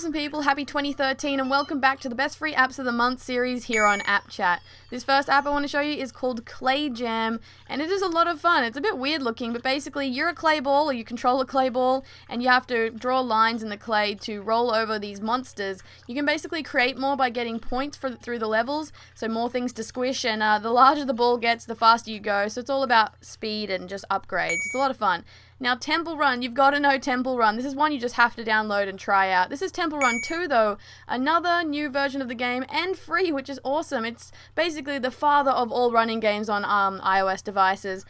awesome people, happy 2013 and welcome back to the best free apps of the month series here on App Chat. This first app I want to show you is called Clay Jam and it is a lot of fun. It's a bit weird looking, but basically you're a clay ball or you control a clay ball and you have to draw lines in the clay to roll over these monsters. You can basically create more by getting points through the levels, so more things to squish, and the larger the ball gets, the faster you go. So it's all about speed and just upgrades. It's a lot of fun. Now, Temple Run, you've got to know Temple Run. This is one you just have to download and try out. This is Temple Run 2, though, another new version of the game, and free, which is awesome. It's basically the father of all running games on iOS devices.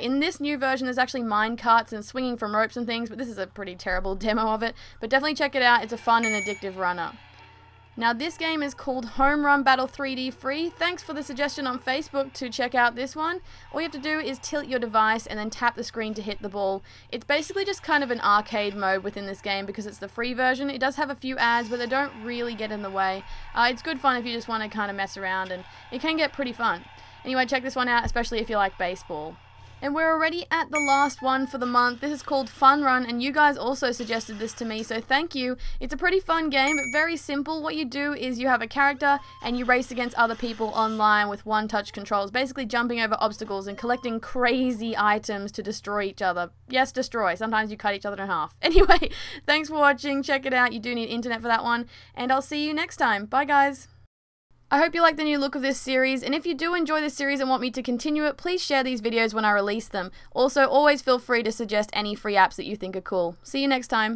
In this new version, there's actually mine carts and swinging from ropes and things, but this is a pretty terrible demo of it. But definitely check it out. It's a fun and addictive runner. Now, this game is called Home Run Battle 3D Free. Thanks for the suggestion on Facebook to check out this one. All you have to do is tilt your device and then tap the screen to hit the ball. It's basically just kind of an arcade mode within this game because it's the free version. It does have a few ads, but they don't really get in the way. It's good fun if you just want to kind of mess around, and it can get pretty fun. Anyway, check this one out, especially if you like baseball. And we're already at the last one for the month. This is called Fun Run, and you guys also suggested this to me, so thank you. It's a pretty fun game, but very simple. What you do is you have a character, and you race against other people online with one-touch controls, basically jumping over obstacles and collecting crazy items to destroy each other. Yes, destroy. Sometimes you cut each other in half. Anyway, thanks for watching. Check it out. You do need internet for that one, and I'll see you next time. Bye, guys. I hope you like the new look of this series, and if you do enjoy this series and want me to continue it, please share these videos when I release them. Also, always feel free to suggest any free apps that you think are cool. See you next time.